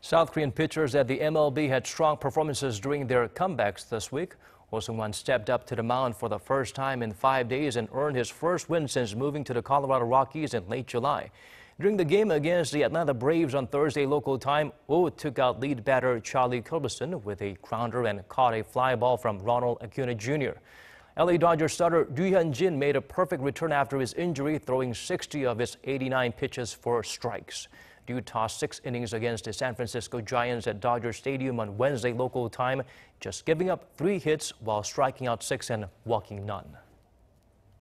South Korean pitchers at the MLB had strong performances during their comebacks this week. Oh Seung-hwan stepped up to the mound for the first time in 5 days and earned his first win since moving to the Colorado Rockies in late July. During the game against the Atlanta Braves on Thursday local time, Oh took out lead batter Charlie Culberson with a grounder and caught a fly ball from Ronald Acuna Jr. LA Dodgers starter Ryu Hyun-jin made a perfect return after his injury, throwing 60 of his 89 pitches for strikes. Ryu tossed 6 innings against the San Francisco Giants at Dodger Stadium on Wednesday local time, just giving up 3 hits while striking out 6 and walking none.